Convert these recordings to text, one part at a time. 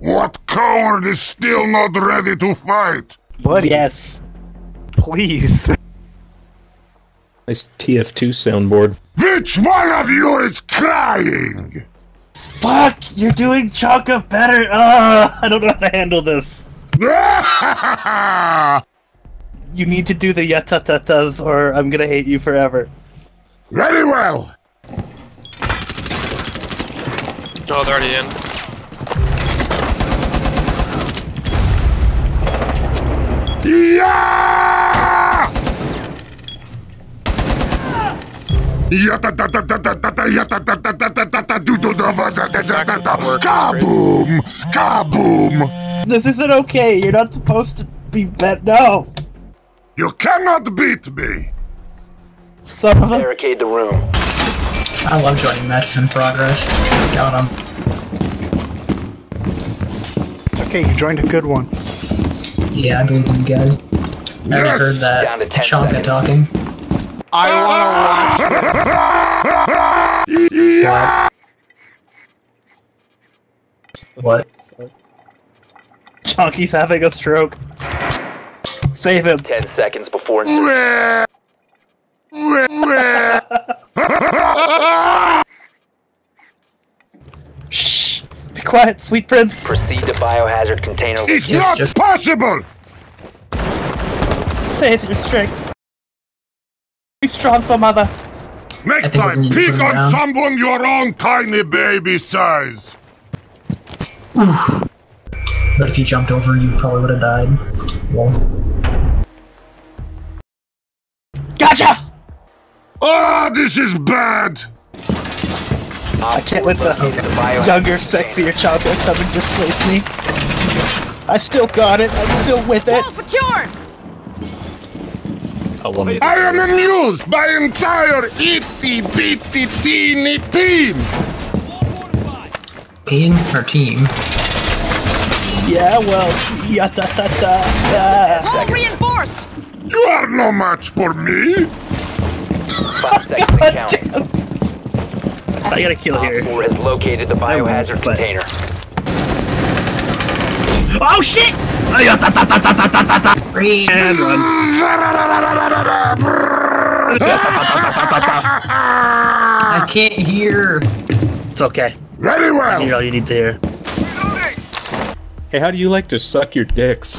What coward is still not ready to fight? Buddy. Yes. Please. Nice TF2 soundboard. Which one of you is crying? Fuck! You're doing Chonka better! I don't know how to handle this. You need to do the yatatatas or I'm gonna hate you forever. Very well! Oh, they're already in. Yeah! Kaboom! Kaboom! This isn't okay. You're not supposed to be bet. No. You cannot beat me. So barricade the room. I love joining matches in progress. Got him. Okay, you joined a good one. Yeah, I believe you guys. I haven't heard that Tachanka talking. I wanna watch. Yeah. What? Chonky's having a stroke. Save him. 10 seconds before. Shh. Be quiet, sweet prince. Proceed to biohazard container. It's not possible. Save your strength. Be strong, for mother. Next time, pick on someone your own tiny baby size. Oof. But if you jumped over, you probably would have died. Well. Gotcha! Oh, this is bad! I can't let the younger, sexier Chonka come and displace me. I still got it. I'm still with it. Wall secured! I am amused by entire itty bitty teeny team! Team or team? Yeah, well, yata-ta-ta-ta. All reinforced! You are no match for me! 5 seconds and counting. I gotta kill here. Op 4 has located the biohazard container. Oh shit! And run. I can't hear. It's okay. Very well. I can hear all you need to hear. Hey, how do you like to suck your dicks?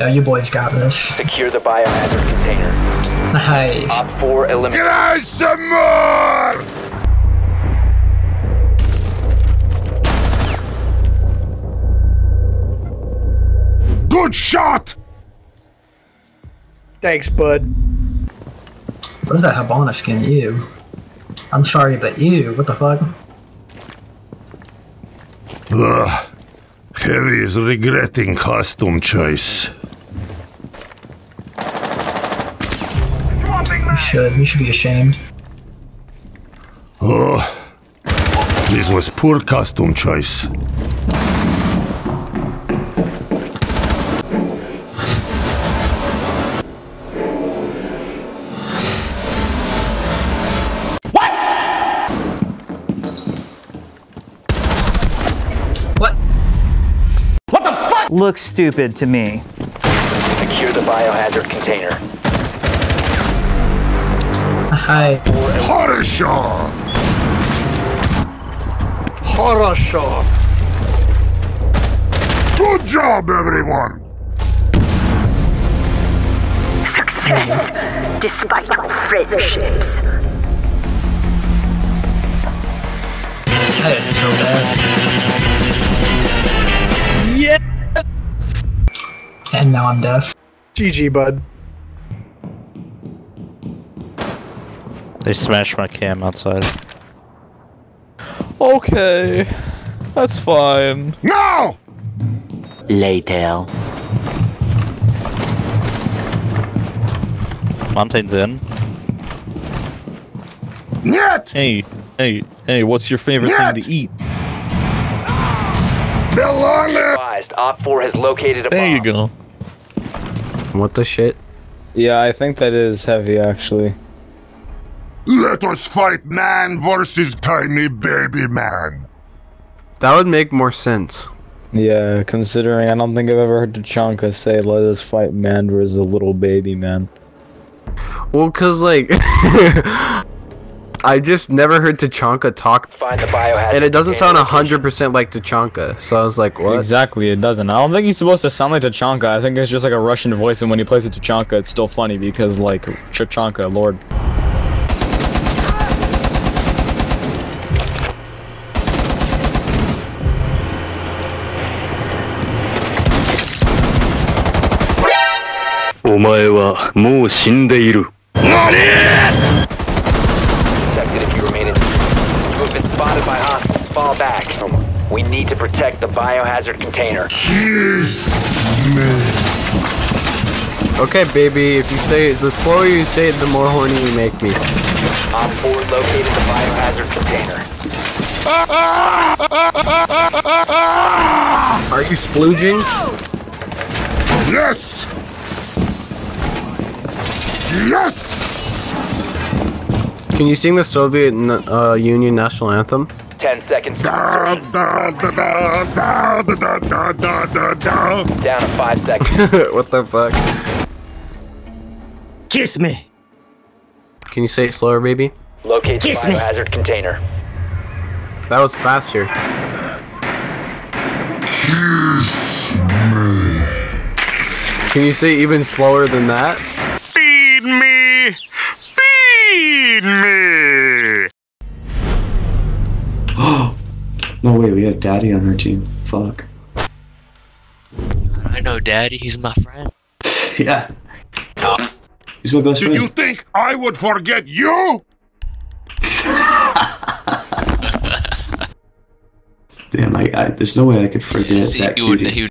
Yeah, you boys got this. Secure the biohazard container. Nice. Op 4 eliminate. Get out some more! Good shot! Thanks, bud. What is that Habana skin? Ew. I'm sorry, but ew. What the fuck? Ugh. Heavy is regretting costume choice. We should be ashamed. Oh, this was poor costume choice. Looks stupid to me. Secure the biohazard container. Hi. Horoshaw! Horoshaw! Good job, everyone! Success, despite your friendships. That is so bad. Yeah! And now I'm deaf. GG, bud. They smashed my cam outside. Okay, that's fine. No! Later. Mountain's in. Nyet! Hey, what's your favorite thing to eat? Advised, Op 4 has located a bomb. There you go. What the shit? Yeah, I think that is Heavy, actually. Let us fight man versus tiny baby man. That would make more sense. Yeah, considering I don't think I've ever heard Tachanka say, let us fight man versus a little baby man. Well, cause like... I just never heard Tachanka talk, and it doesn't sound 100% like Tachanka, so I was like, what? Exactly, it doesn't. I don't think he's supposed to sound like Tachanka. I think it's just like a Russian voice, and when he plays a Tachanka, it's still funny because, like, Tachanka, lord. If you remain in, you have been spotted by hostiles. Fall back. We need to protect the biohazard container. Okay, baby. If you say it, the slower you say it, the more horny you make me. Op 4 located the biohazard container. Are you splooging? Yes. Yes. Can you sing the Soviet Union National Anthem? 10 seconds. Down to 5 seconds. What the fuck? Kiss me! Can you say it slower, baby? Locate the biohazard container. That was faster. Kiss me! Can you say even slower than that? Feed me! Me. Oh no, wait, we have Daddy on our team. Fuck. I know Daddy, he's my friend. Yeah. He's my best friend. Did you think I would forget you? Damn, there's no way I could forget that cutie.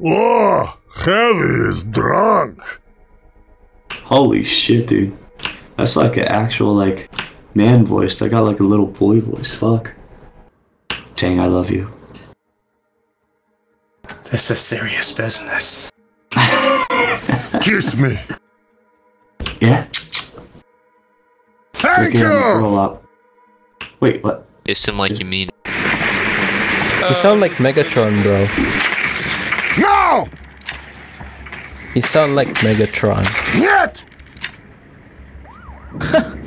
Whoa, Heavy is drunk. Holy shit, dude. That's like an actual, like, man voice. I got like a little boy voice. Fuck. Dang, I love you. This is serious business. Kiss me. Yeah. Thank you. Roll up. Wait, what? Kiss him like you mean. You sound like Megatron, bro. No. You sound like Megatron. What?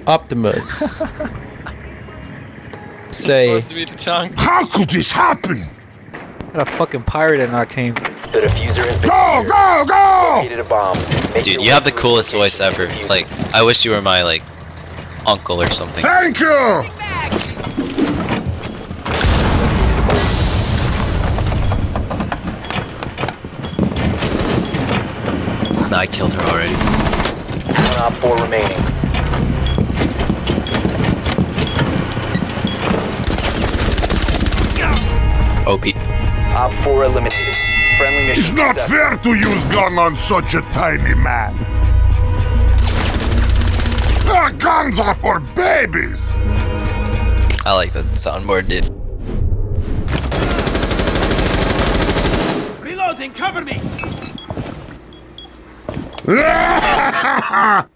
Optimus. Say. How could this happen? Got a fucking pirate in our team. The diffuser has been go! A bomb. Dude, you have the coolest voice ever. Like, I wish you were my, like, uncle or something. Thank you! No, I killed her already. 1 op 4 remaining. OP. Op 4 eliminated. Friendly mission. It's not fair to use gun on such a tiny man. Our guns are for babies. I like the soundboard, dude. Reloading, cover me.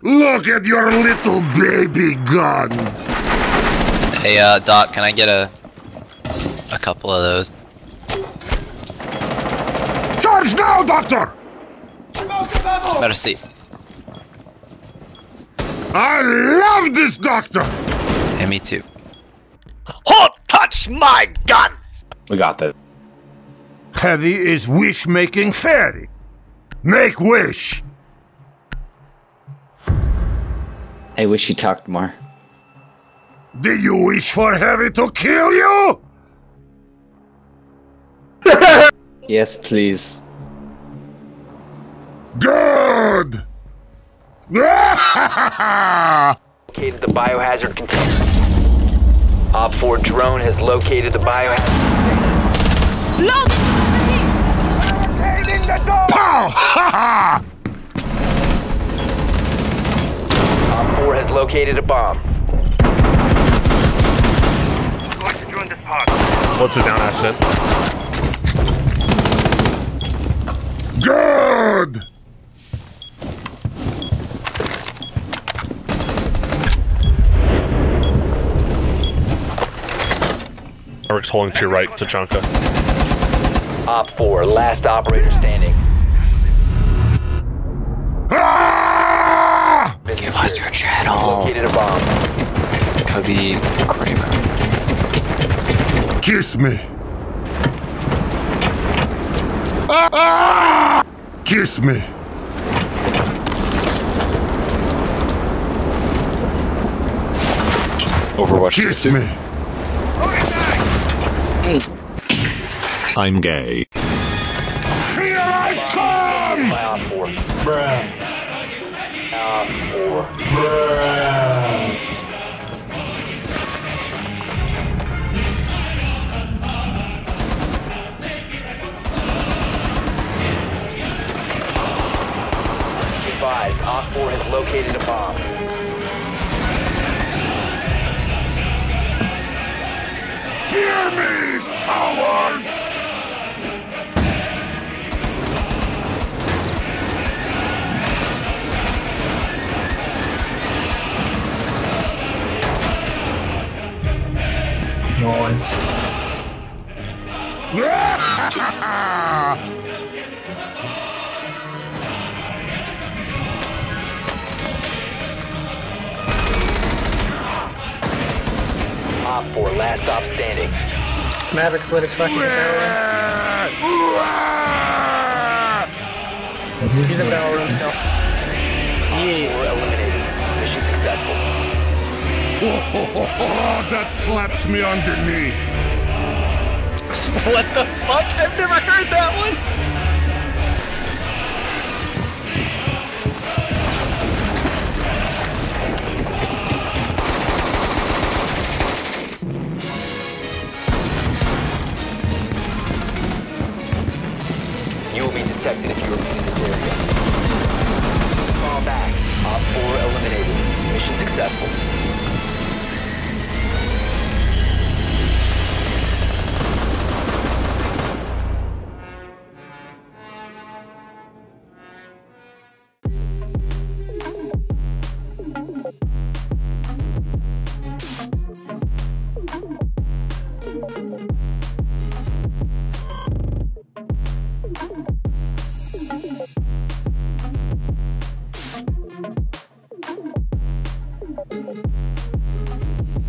Look at your little baby guns. Hey, Doc, can I get a couple of those? Charge now, Doctor! Better see. I love this, Doctor! And me too. Who touched my gun? We got that. Heavy is wish-making fairy. Make wish! I wish he talked more. Do you wish for Heavy to kill you? Yes, please. Good! Located the biohazard container. Op 4 drone has located the bio. Look! Barricading the door! Pow! Ha ha! Op 4 has located a bomb. Going to join this pod. What's it down, Ashton? Good! Eric's holding to your right, Tachanka. Op 4, last operator standing. Ah! Give us your channel. Located a bomb. Cubby Cramer. Kiss me. Ah! Kiss me. Overwatch. Kiss too. Me. I'm gay. Here I come! Advised, Op 4 has located a bomb. Hear me, cowards! Nice. Op 4, last stop standing. Maverick's lit his fucking barrel room. He's in barrel room still. Yeah. We're eliminated. Mission successful. Oh, that slaps me underneath. What the fuck? I've never heard that one. If you remain in this area. Fall back. Op 4 eliminated. Mission successful.